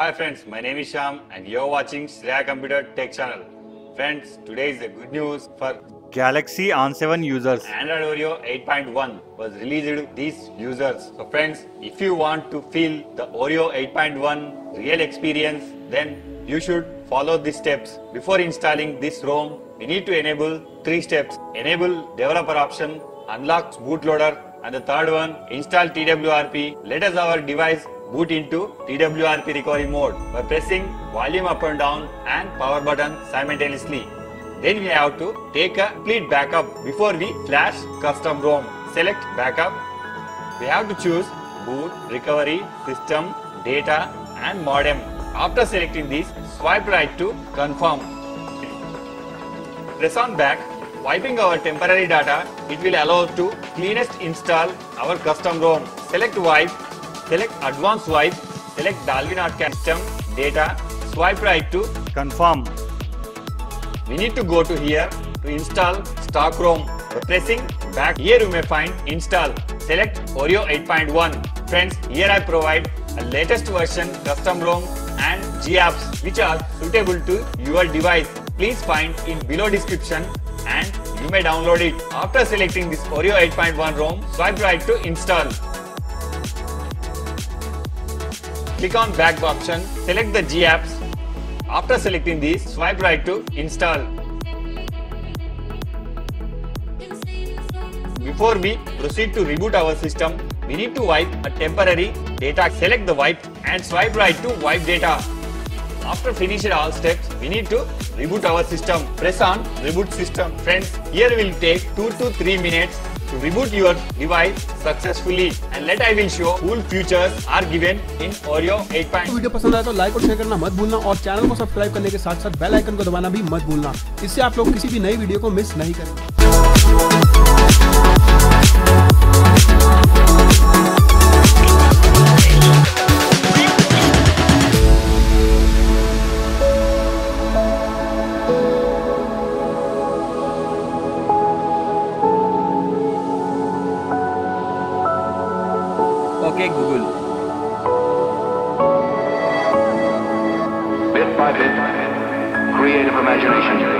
Hi friends, my name is Shyam and you're watching Shreya Computer Tech Channel. Friends, today is the good news for Galaxy On7 users. Android Oreo 8.1 was released to these users. So friends, if you want to feel the Oreo 8.1 real experience, then you should follow these steps. Before installing this ROM, we need to enable three steps. Enable developer option, unlock bootloader, and the third one, install TWRP. Let us our device boot into TWRP recovery mode by pressing volume up and down and power button simultaneously. Then we have to take a complete backup before we flash custom ROM. Select backup. We have to choose boot, recovery, system, data and modem. After selecting these, swipe right to confirm. Press on back. Wiping our temporary data, it will allow us to cleanest install our custom ROM. Select wipe, select advanced wipe, select Dalvik custom data, swipe right to confirm. We need to go to here to install stock ROM. By pressing back, here you may find install. Select Oreo 8.1. Friends, here I provide a latest version custom ROM and G apps which are suitable to your device. Please find in below description and you may download it. After selecting this Oreo 8.1 ROM, swipe right to install. Click on back option, select the G apps. After selecting these, swipe right to install. Before we proceed to reboot our system, we need to wipe a temporary data. Select the wipe and swipe right to wipe data. After finishing all steps, we need to reboot our system. Press on reboot system. Friends, here will take 2 to 3 minutes to reboot your device successfully. And let I will show cool features are given in Oreo 8.1. तो video पसंद आया तो like और share करना मत भूलना और channel को सब्सक्राइब करने के साथ साथ बेल आइकन को दबाना भी मत भूलना। इससे आप लोग किसी भी नई वीडियो को मिस नहीं करेंगे। Okay, Google. Bit by bit, creative imagination.